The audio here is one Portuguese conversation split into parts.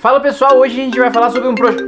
Fala pessoal, hoje a gente vai falar sobre um projeto.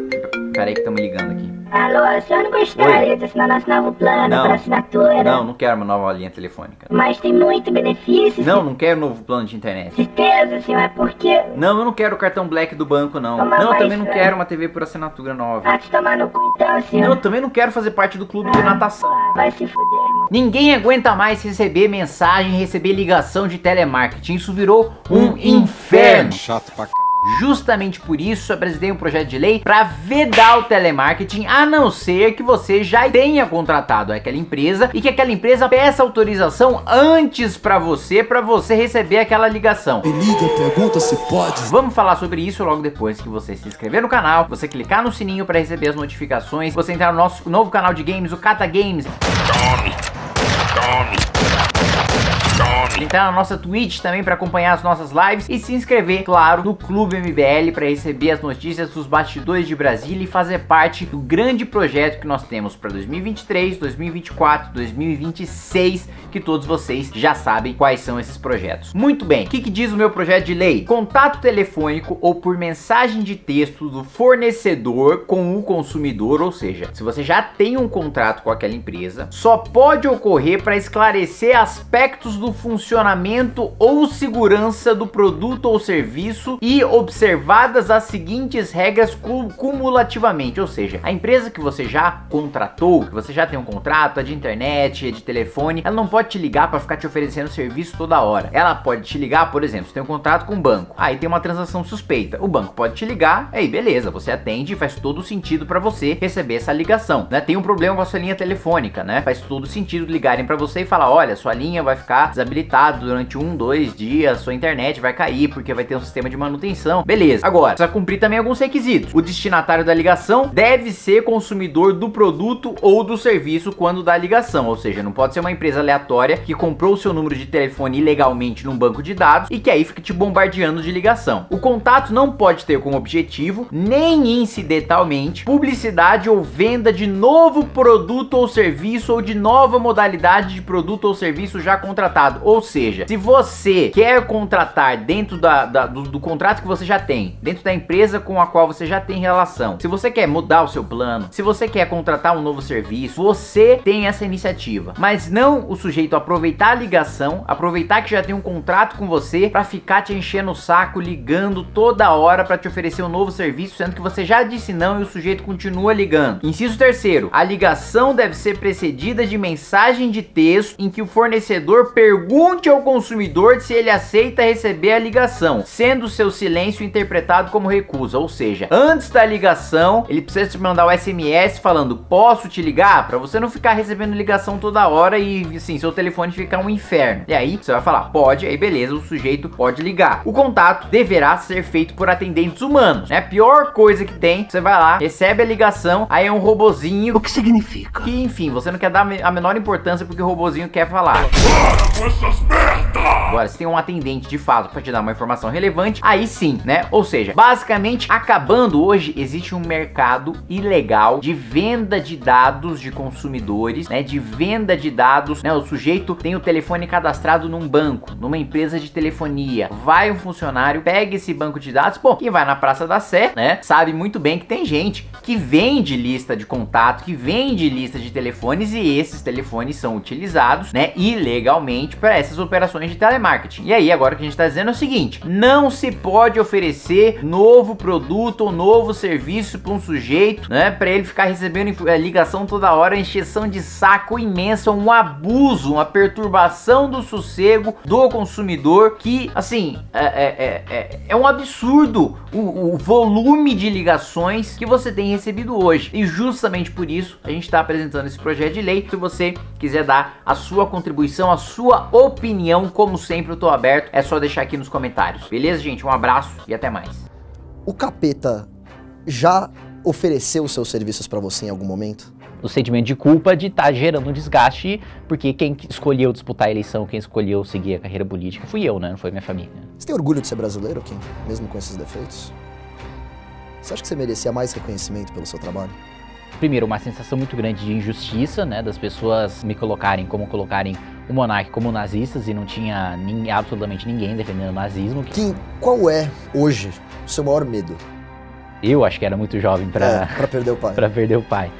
Peraí que estamos ligando aqui. Alô, o senhor não gostaria de assinar nosso novo plano para assinatura? Não, não quero uma nova linha telefônica. Mas tem muito benefício. Não, não quero novo plano de internet. Certeza, senhor, é porque... Não, eu não quero o cartão black do banco, não. Não, eu também não quero uma TV por assinatura nova. Ah, te tomar no cu então, senhor. Não, eu também não quero fazer parte do clube de natação. Vai se fuder. Ninguém aguenta mais receber mensagem, receber ligação de telemarketing. Isso virou um inferno. Chato pra c... Justamente por isso, apresentei um projeto de lei para vedar o telemarketing, a não ser que você já tenha contratado aquela empresa e que aquela empresa peça autorização antes para você receber aquela ligação. Me liga, pergunta se pode. Vamos falar sobre isso logo depois que você se inscrever no canal, você clicar no sininho para receber as notificações, você entrar no nosso novo canal de games, o Kata Games. Entrar na nossa Twitch também para acompanhar as nossas lives e se inscrever, claro, no Clube MBL para receber as notícias dos bastidores de Brasília e fazer parte do grande projeto que nós temos para 2023, 2024, 2026, que todos vocês já sabem quais são esses projetos. Muito bem, o que diz o meu projeto de lei? Contato telefônico ou por mensagem de texto do fornecedor com o consumidor, ou seja, se você já tem um contrato com aquela empresa, só pode ocorrer para esclarecer aspectos do funcionamento ou segurança do produto ou serviço e observadas as seguintes regras cumulativamente, ou seja, a empresa que você já contratou, que você já tem um contrato, é de internet, é de telefone, ela não pode te ligar para ficar te oferecendo serviço toda hora. Ela pode te ligar, por exemplo, você tem um contrato com um banco, aí tem uma transação suspeita, o banco pode te ligar, aí beleza, você atende e faz todo sentido para você receber essa ligação, né? Tem um problema com a sua linha telefônica, né? Faz todo sentido ligarem para você e falar, olha, sua linha vai ficar desabilitado durante 1, 2 dias, sua internet vai cair porque vai ter um sistema de manutenção. Beleza, agora precisa cumprir também alguns requisitos. O destinatário da ligação deve ser consumidor do produto ou do serviço quando dá ligação, ou seja, não pode ser uma empresa aleatória que comprou o seu número de telefone ilegalmente num banco de dados e que aí fica te bombardeando de ligação. O contato não pode ter como objetivo, nem incidentalmente, publicidade ou venda de novo produto ou serviço ou de nova modalidade de produto ou serviço já contratado. Ou seja, se você quer contratar dentro do contrato que você já tem, dentro da empresa com a qual você já tem relação, se você quer mudar o seu plano, se você quer contratar um novo serviço, você tem essa iniciativa, mas não o sujeito aproveitar a ligação, aproveitar que já tem um contrato com você pra ficar te enchendo o saco, ligando toda hora pra te oferecer um novo serviço, sendo que você já disse não e o sujeito continua ligando. Inciso terceiro, a ligação deve ser precedida de mensagem de texto em que o fornecedor pergunte ao consumidor se ele aceita receber a ligação, sendo seu silêncio interpretado como recusa, ou seja, antes da ligação, ele precisa te mandar o SMS falando, posso te ligar? Pra você não ficar recebendo ligação toda hora e assim, seu telefone ficar um inferno. E aí, você vai falar, pode, aí beleza, o sujeito pode ligar. O contato deverá ser feito por atendentes humanos, né? A pior coisa que tem, você vai lá, recebe a ligação, aí é um robozinho. O que significa? Que enfim, você não quer dar a menor importância porque o robozinho quer falar. Agora, se tem um atendente de fato para te dar uma informação relevante, aí sim, né? Ou seja, basicamente, acabando hoje, existe um mercado ilegal de venda de dados de consumidores, né? De venda de dados, né? O sujeito tem o telefone cadastrado num banco, numa empresa de telefonia. Vai um funcionário, pega esse banco de dados, pô, e vai na Praça da Sé, né? Sabe muito bem que tem gente que vende lista de contato, que vende lista de telefones e esses telefones são utilizados, né? Ilegalmente para essas operações de telemarketing. E aí, agora o que a gente tá dizendo é o seguinte, não se pode oferecer novo produto ou novo serviço para um sujeito, né, para ele ficar recebendo ligação toda hora, encheção de saco imensa, um abuso, uma perturbação do sossego do consumidor, que, assim, é um absurdo o volume de ligações que você tem recebido hoje. E justamente por isso, a gente tá apresentando esse projeto de lei. Se você quiser dar a sua contribuição, a sua opinião, como sempre eu tô aberto, é só deixar aqui nos comentários. Beleza, gente? Um abraço e até mais. O capeta já ofereceu seus serviços pra você em algum momento? O sentimento de culpa de estar gerando um desgaste, porque quem escolheu disputar a eleição, quem escolheu seguir a carreira política, fui eu, né? Não foi minha família. Você tem orgulho de ser brasileiro, Kim? Mesmo com esses defeitos? Você acha que você merecia mais reconhecimento pelo seu trabalho? Primeiro, uma sensação muito grande de injustiça, né? Das pessoas me colocarem como colocarem o Monark como nazistas e não tinha absolutamente ninguém defendendo o nazismo. Kim, qual é, hoje, o seu maior medo? Eu acho que era muito jovem para perder o pai.